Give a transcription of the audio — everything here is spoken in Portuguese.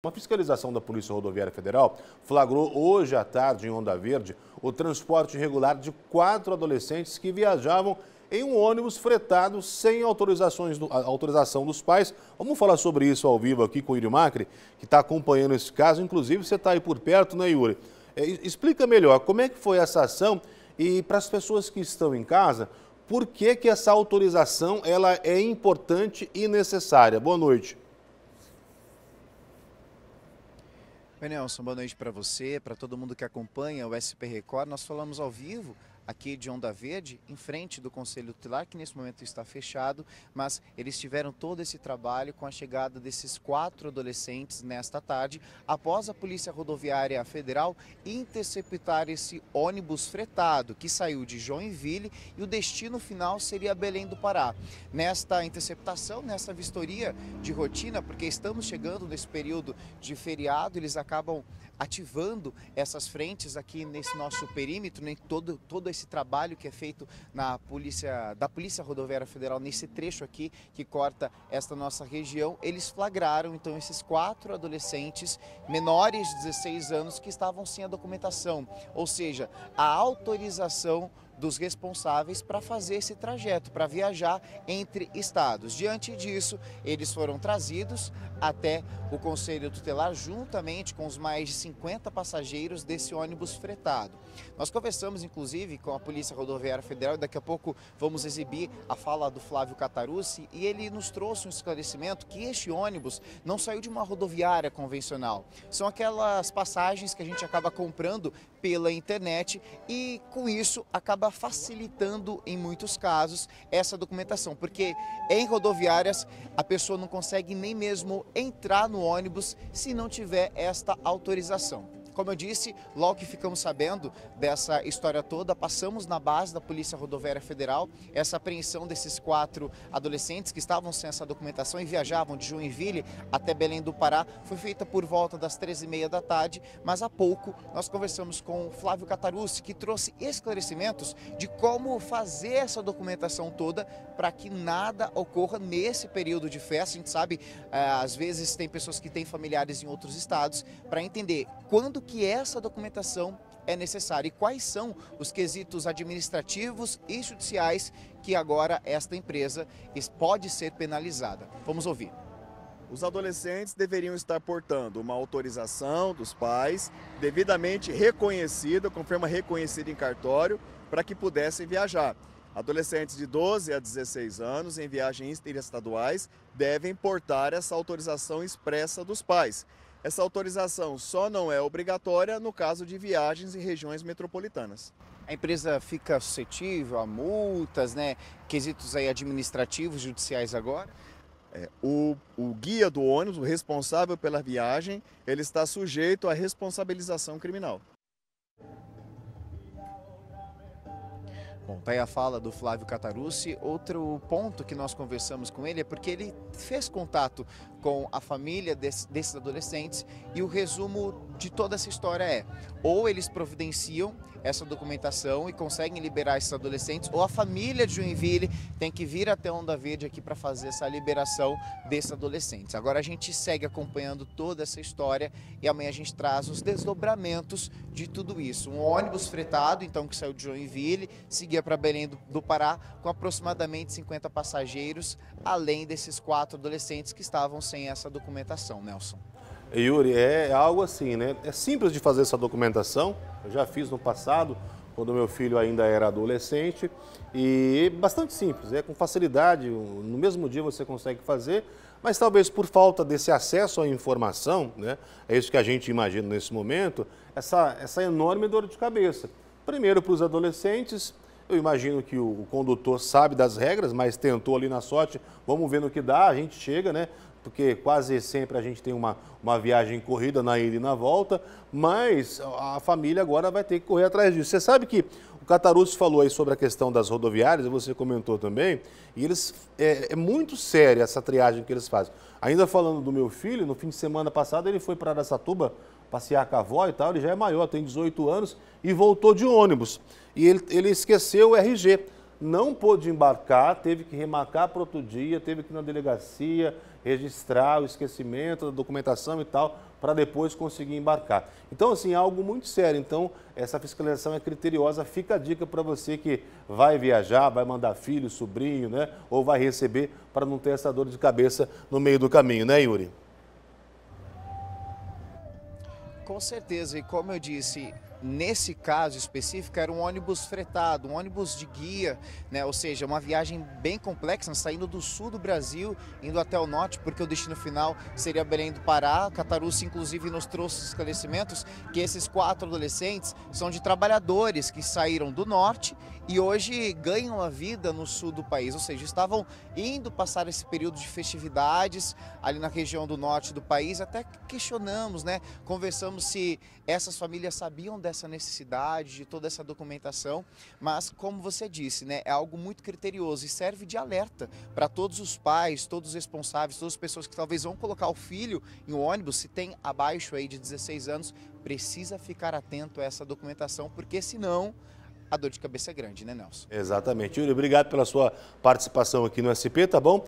Uma fiscalização da Polícia Rodoviária Federal flagrou hoje à tarde, em Onda Verde, o transporte irregular de 4 adolescentes que viajavam em um ônibus fretado sem autorização dos pais. Vamos falar sobre isso ao vivo aqui com o Yuri Macri, que está acompanhando esse caso. Inclusive, você está aí por perto, né, Yuri? Explica melhor como é que foi essa ação e, para as pessoas que estão em casa, por que essa autorização ela é importante e necessária? Boa noite. Oi, Nelson, boa noite para você, para todo mundo que acompanha o SP Record. Nós falamos ao vivo aqui de Onda Verde, em frente do Conselho Tutelar, que nesse momento está fechado, mas eles tiveram todo esse trabalho com a chegada desses 4 adolescentes nesta tarde, após a Polícia Rodoviária Federal interceptar esse ônibus fretado que saiu de Joinville e o destino final seria Belém do Pará. Nesta interceptação, nessa vistoria de rotina, porque estamos chegando nesse período de feriado, eles acabam ativando essas frentes aqui nesse nosso perímetro, né? Todo esse trabalho que é feito da Polícia Rodoviária Federal nesse trecho aqui que corta esta nossa região, eles flagraram então esses 4 adolescentes menores de 16 anos que estavam sem a documentação, ou seja, a autorização dos responsáveis para fazer esse trajeto, para viajar entre estados. Diante disso, eles foram trazidos até o Conselho Tutelar, juntamente com os mais de 50 passageiros desse ônibus fretado. Nós conversamos, inclusive, com a Polícia Rodoviária Federal, e daqui a pouco vamos exibir a fala do Flávio Catarucci, e ele nos trouxe um esclarecimento que este ônibus não saiu de uma rodoviária convencional. São aquelas passagens que a gente acaba comprando pela internet e, com isso, acaba facilitando em muitos casos essa documentação, porque em rodoviárias a pessoa não consegue nem mesmo entrar no ônibus se não tiver esta autorização. Como eu disse, logo que ficamos sabendo dessa história toda, passamos na base da Polícia Rodoviária Federal, essa apreensão desses 4 adolescentes que estavam sem essa documentação e viajavam de Joinville até Belém do Pará, foi feita por volta das 13h30 da tarde, mas há pouco nós conversamos com o Flávio Catarucci, que trouxe esclarecimentos de como fazer essa documentação toda para que nada ocorra nesse período de festa. A gente sabe, às vezes tem pessoas que têm familiares em outros estados, para entender quando que essa documentação é necessária e quais são os quesitos administrativos e judiciais que agora esta empresa pode ser penalizada. Vamos ouvir. Os adolescentes deveriam estar portando uma autorização dos pais, devidamente reconhecida, com firma reconhecida em cartório, para que pudessem viajar. Adolescentes de 12 a 16 anos em viagens interestaduais devem portar essa autorização expressa dos pais. Essa autorização só não é obrigatória no caso de viagens em regiões metropolitanas. A empresa fica suscetível a multas, né? Quesitos aí administrativos, judiciais agora? O guia do ônibus, o responsável pela viagem, ele está sujeito à responsabilização criminal. Bom, tá aí a fala do Flávio Catarucci. Outro ponto que nós conversamos com ele é porque ele fez contato com a família desses adolescentes e o resumo de toda essa história é, ou eles providenciam essa documentação e conseguem liberar esses adolescentes, ou a família de Joinville tem que vir até Onda Verde aqui para fazer essa liberação desses adolescentes. Agora a gente segue acompanhando toda essa história e amanhã a gente traz os desdobramentos de tudo isso. Um ônibus fretado, então, que saiu de Joinville, seguia para Belém do Pará com aproximadamente 50 passageiros, além desses 4 adolescentes que estavam sem essa documentação, Nelson. Yuri, é algo assim, né? É simples de fazer essa documentação, eu já fiz no passado, quando meu filho ainda era adolescente, e bastante simples, é com facilidade, no mesmo dia você consegue fazer, mas talvez por falta desse acesso à informação, né? É isso que a gente imagina nesse momento, essa enorme dor de cabeça. Primeiro para os adolescentes, eu imagino que o condutor sabe das regras, mas tentou ali na sorte, vamos ver no que dá, a gente chega, né? Porque quase sempre a gente tem uma viagem corrida na ida e na volta, mas a família agora vai ter que correr atrás disso. Você sabe que o Catarucci falou aí sobre a questão das rodoviárias, você comentou também, e eles é muito séria essa triagem que eles fazem. Ainda falando do meu filho, no fim de semana passado ele foi para Araçatuba passear com a avó e tal, ele já é maior, tem 18 anos, e voltou de ônibus. E ele esqueceu o RG. Não pôde embarcar, teve que remarcar para outro dia, teve que ir na delegacia, registrar o esquecimento da documentação e tal, para depois conseguir embarcar. Então, assim, é algo muito sério. Então, essa fiscalização é criteriosa. Fica a dica para você que vai viajar, vai mandar filho, sobrinho, né? Ou vai receber, para não ter essa dor de cabeça no meio do caminho, né, Yuri? Com certeza. E como eu disse, nesse caso específico era um ônibus fretado, um ônibus de guia, né? Ou seja, uma viagem bem complexa, saindo do sul do Brasil, indo até o norte, porque o destino final seria Belém do Pará. Catarucci, inclusive, nos trouxe esclarecimentos que esses 4 adolescentes são de trabalhadores que saíram do norte e hoje ganham a vida no sul do país, ou seja, estavam indo passar esse período de festividades ali na região do norte do país. Até questionamos, né? Conversamos se essas famílias sabiam dessa necessidade, de toda essa documentação, mas como você disse, né? É algo muito criterioso e serve de alerta para todos os pais, todos os responsáveis, todas as pessoas que talvez vão colocar o filho em um ônibus, se tem abaixo aí de 16 anos, precisa ficar atento a essa documentação, porque senão a dor de cabeça é grande, né, Nelson? Exatamente. Yuri, obrigado pela sua participação aqui no SP, tá bom?